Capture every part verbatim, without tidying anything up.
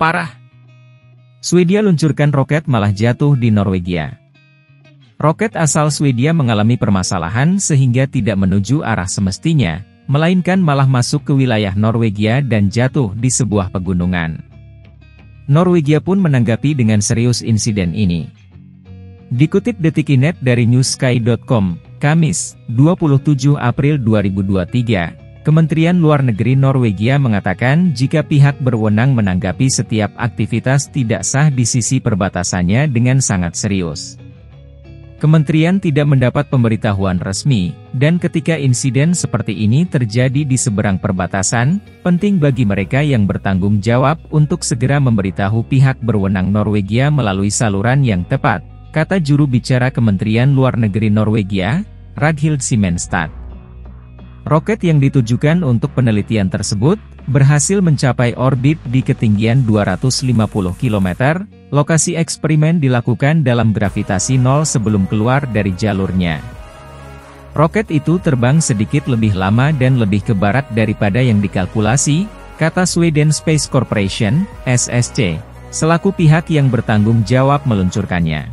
Parah. Swedia luncurkan roket malah jatuh di Norwegia. Roket asal Swedia mengalami permasalahan sehingga tidak menuju arah semestinya, melainkan malah masuk ke wilayah Norwegia dan jatuh di sebuah pegunungan. Norwegia pun menanggapi dengan serius insiden ini. Dikutip detikINET dari news Sky dot com, Kamis, dua puluh tujuh April dua ribu dua puluh tiga, Kementerian Luar Negeri Norwegia mengatakan jika pihak berwenang menanggapi setiap aktivitas tidak sah di sisi perbatasannya dengan sangat serius. Kementerian tidak mendapat pemberitahuan resmi, dan ketika insiden seperti ini terjadi di seberang perbatasan, penting bagi mereka yang bertanggung jawab untuk segera memberitahu pihak berwenang Norwegia melalui saluran yang tepat, kata juru bicara Kementerian Luar Negeri Norwegia, Ragnhild Simenstad. Roket yang ditujukan untuk penelitian tersebut berhasil mencapai orbit di ketinggian dua ratus lima puluh kilometer, lokasi eksperimen dilakukan dalam gravitasi nol sebelum keluar dari jalurnya. Roket itu terbang sedikit lebih lama dan lebih ke barat daripada yang dikalkulasi, kata Sweden Space Corporation, S S C, selaku pihak yang bertanggung jawab meluncurkannya.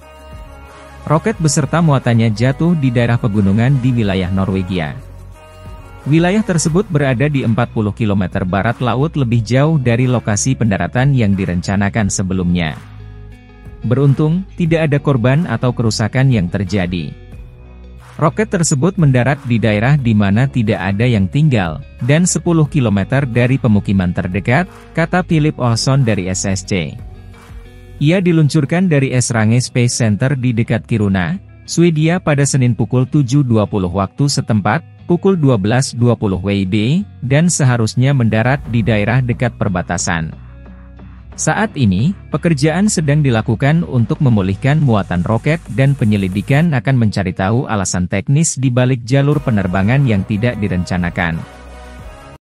Roket beserta muatannya jatuh di daerah pegunungan di wilayah Norwegia. Wilayah tersebut berada di empat puluh kilometer barat laut lebih jauh dari lokasi pendaratan yang direncanakan sebelumnya. Beruntung, tidak ada korban atau kerusakan yang terjadi. Roket tersebut mendarat di daerah di mana tidak ada yang tinggal, dan sepuluh kilometer dari pemukiman terdekat, kata Philip Olson dari S S C. Ia diluncurkan dari Esrange Space Center di dekat Kiruna, Swedia pada Senin pukul tujuh dua puluh waktu setempat, pukul dua belas dua puluh W I B, dan seharusnya mendarat di daerah dekat perbatasan. Saat ini, pekerjaan sedang dilakukan untuk memulihkan muatan roket dan penyelidikan akan mencari tahu alasan teknis di balik jalur penerbangan yang tidak direncanakan.